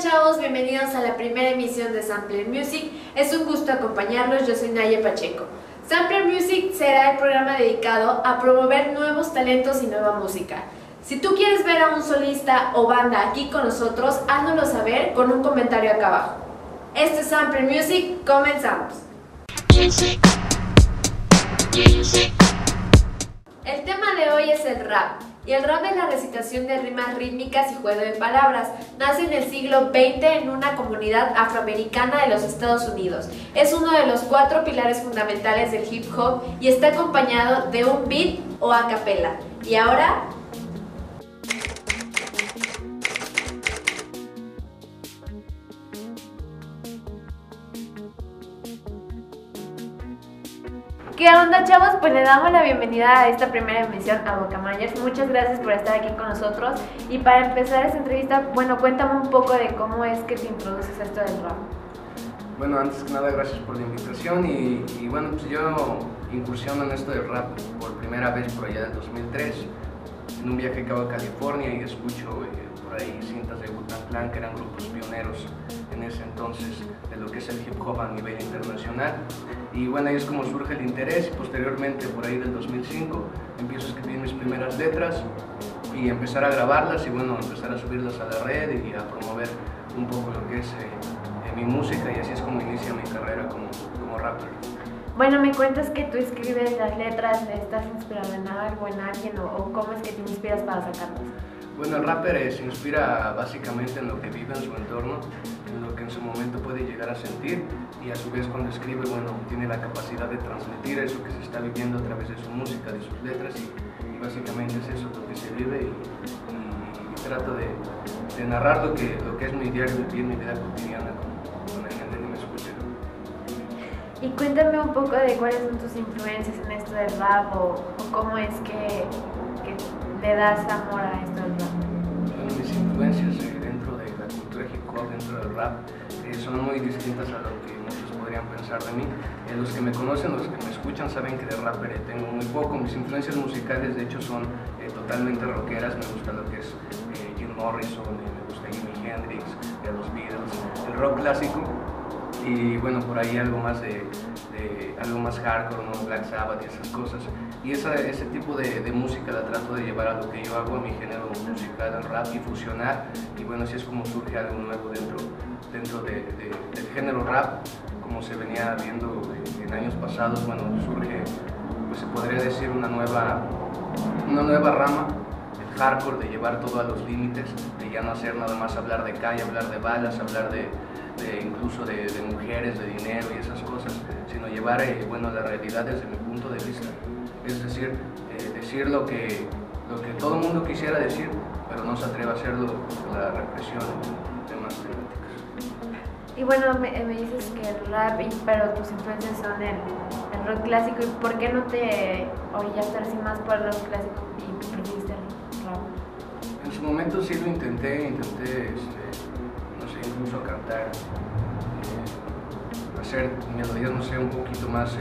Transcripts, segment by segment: Hola chavos, bienvenidos a la primera emisión de Sampler Music. Es un gusto acompañarlos, yo soy Naya Pacheco. Sampler Music será el programa dedicado a promover nuevos talentos y nueva música. Si tú quieres ver a un solista o banda aquí con nosotros, háznoslo saber con un comentario acá abajo. Este es Sampler Music, comenzamos. El tema de hoy es el rap. Y el rap es la recitación de rimas rítmicas y juego de palabras. Nace en el siglo XX en una comunidad afroamericana de los Estados Unidos. Es uno de los 4 pilares fundamentales del hip hop y está acompañado de un beat o a capela. Y ahora... ¿Qué onda chavos? Pues le damos la bienvenida a esta primera emisión a Bocca Myers. Muchas gracias por estar aquí con nosotros. Y para empezar esta entrevista, bueno, cuéntame un poco de cómo es que te introduces a esto del rap. Bueno, antes que nada, gracias por la invitación y bueno, pues yo incursiono en esto del rap por primera vez por allá del 2003, en un viaje que hago a California y escucho por ahí cintas de Butan Plan, que eran grupos pioneros en ese entonces de lo que es el hip hop a nivel internacional. Y bueno, ahí es como surge el interés. Posteriormente, por ahí del 2005, empiezo a escribir mis primeras letras y empezar a grabarlas y bueno, empezar a subirlas a la red y a promover un poco lo que es mi música, y así es como inicia mi carrera como rapper. Bueno, me cuentas que tú escribes las letras, ¿estás inspirado en algo, en alguien o cómo es que te inspiras para sacarlas? Bueno, el rapper se inspira básicamente en lo que vive en su entorno, en lo que en su momento puede llegar a sentir, y a su vez cuando escribe, bueno, tiene la capacidad de transmitir eso que se está viviendo a través de su música, de sus letras, y básicamente es eso lo que se vive, y trato de narrar lo que es mi diario vivir, mi vida cotidiana con la gente que me escucha. Y cuéntame un poco de cuáles son tus influencias en esto del rap, o cómo es que le das amor a esto del rap. Bueno, mis influencias dentro de la cultura hip hop, dentro del rap, son muy distintas a lo que muchos podrían pensar de mí. Los que me conocen, los que me escuchan, saben que de rapper tengo muy poco. Mis influencias musicales de hecho son totalmente rockeras. Me gusta lo que es Jim Morrison, me gusta Jimi Hendrix, los Beatles, el rock clásico. Y bueno, por ahí algo más algo más hardcore, ¿no? Black Sabbath y esas cosas. Y ese tipo de música la trato de llevar a lo que yo hago, a mi género musical, al rap, y fusionar. Y bueno, así es como surge algo nuevo dentro del género rap, como se venía viendo en años pasados. Bueno, surge, pues se podría decir, una nueva rama, el hardcore, de llevar todo a los límites, de ya no hacer nada más hablar de calle, hablar de balas, hablar de incluso de mujeres, de dinero y esas cosas, sino llevar bueno, la realidad desde mi punto de vista. Es decir, decir lo que todo el mundo quisiera decir, pero no se atreve a hacerlo por la represión y demás temáticas. Y bueno, me dices que el rap, pero tus influencias son el rock clásico. ¿Y por qué no te orillaste así más por el rock clásico y preferiste el rap? En su momento sí lo intenté incluso cantar, hacer melodías, no sé, un poquito más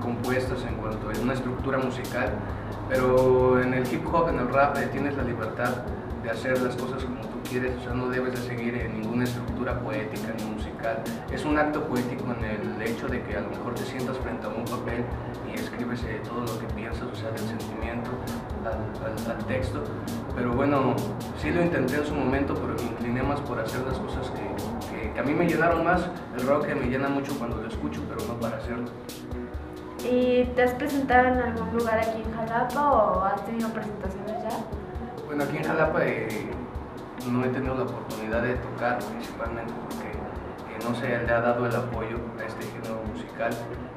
compuestas en cuanto a una estructura musical, pero en el hip hop, en el rap, tienes la libertad de hacer las cosas como tú quieres, o sea, no debes de seguir ninguna estructura poética ni musical. Es un acto poético en el hecho de que a lo mejor te sientas frente a un papel y escribes todo lo que piensas, o sea, del sentimiento al texto. Pero bueno, sí lo intenté en su momento, pero me incliné más por hacer las cosas que a mí me llenaron más. El rock me llena mucho cuando lo escucho, pero no para hacerlo. ¿Y te has presentado en algún lugar aquí en Xalapa o has tenido presentaciones ya? Bueno, aquí en Xalapa no he tenido la oportunidad de tocar, principalmente porque no se le ha dado el apoyo a este género musical.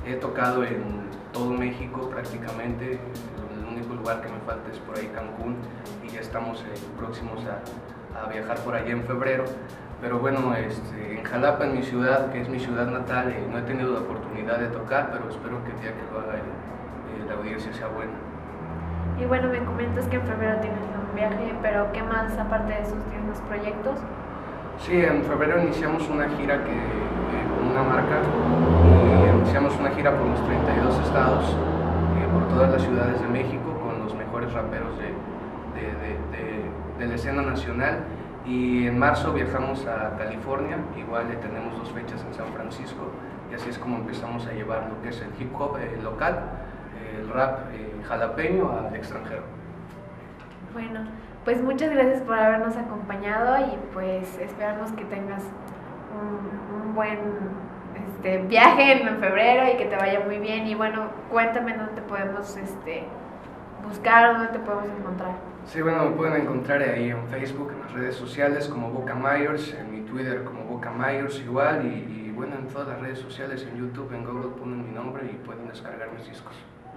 He tocado en todo México prácticamente. El único lugar que me falta es por ahí Cancún, y ya estamos próximos a viajar por allá en febrero. Pero bueno, en Xalapa, en mi ciudad, que es mi ciudad natal, no he tenido la oportunidad de tocar, pero espero que el día que lo haga la audiencia sea buena. Y bueno, me comentas que en febrero tienes un viaje, pero ¿qué más aparte de esos tienes proyectos? Sí, en febrero iniciamos una gira con una marca, y iniciamos una gira por los 32 estados, por todas las ciudades de México, con los mejores raperos de la escena nacional. Y en marzo viajamos a California, igual tenemos dos fechas en San Francisco, y así es como empezamos a llevar lo que es el hip hop local, el rap jalapeño al extranjero. Bueno, pues muchas gracias por habernos acompañado y pues esperamos que tengas un buen viaje en febrero y que te vaya muy bien. Y bueno, cuéntame dónde te podemos buscar, dónde te podemos encontrar. Sí, bueno, me pueden encontrar ahí en Facebook, en las redes sociales como Bocca Myers, en mi Twitter como Bocca Myers igual, y bueno, en todas las redes sociales, en YouTube, en Google ponen mi nombre y pueden descargar mis discos.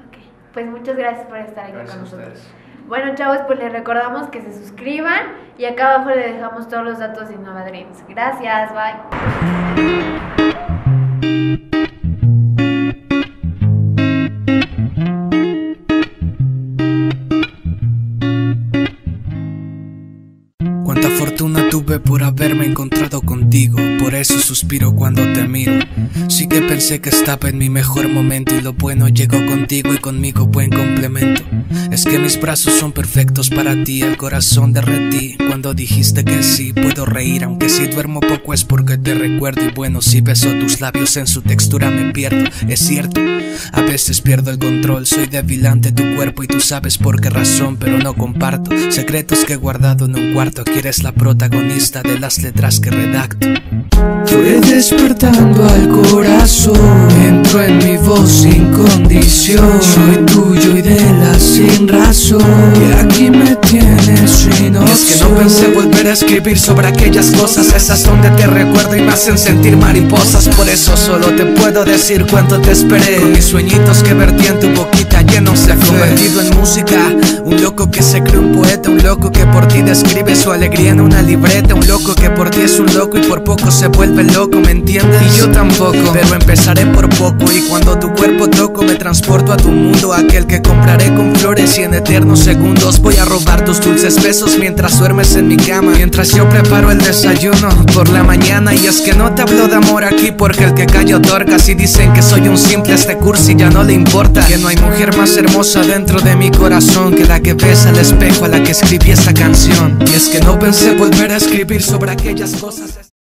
Ok, pues muchas gracias por estar aquí con nosotros. Gracias a ustedes. Bueno, chavos, pues les recordamos que se suscriban y acá abajo les dejamos todos los datos de Innova Dreams. Gracias, bye. Por haberme encontrado contigo, por eso suspiro cuando te miro. Sí que pensé que estaba en mi mejor momento y lo bueno llegó contigo y conmigo buen complemento. Es que mis brazos son perfectos para ti, el corazón derretí cuando dijiste que sí. Puedo reír aunque si duermo poco es porque te recuerdo. Y bueno, si beso tus labios en su textura me pierdo, es cierto. A veces pierdo el control, soy débil ante tu cuerpo y tú sabes por qué razón, pero no comparto secretos que he guardado en un cuarto. Aquí eres la protagonista de las letras que redacto. Fue despertando al corazón, entró en mi voz sin condición. Soy tuyo y de la sin razón, y aquí me tienes sin opción. Y es que no pensé volver a escribir sobre aquellas cosas, esas donde te recuerdo y me hacen sentir mariposas. Por eso solo te puedo decir cuánto te esperé, con mis sueñitos que vertí en tu boquita llenos de fe. Convertido en música, un loco que se cree un poeta, un loco que por ti describe su alegría en una libreta, un loco que por ti es un loco y por poco se vuelve loco, ¿me entiendes? Y yo tampoco, pero empezaré por poco y cuando tu cuerpo toco me transporto a tu mundo, aquel que compraré con flores y en eternos segundos voy a robar tus dulces besos mientras duermes en mi cama, mientras yo preparo el desayuno por la mañana. Y es que no te hablo de amor aquí porque el que calla otorga. Si dicen que soy un simple, este cursi ya no le importa, que no hay mujer más hermosa dentro de mi corazón que la que ves al espejo, a la que escribí esta canción. Y es que no pensé volver a escribir sobre aquellas cosas.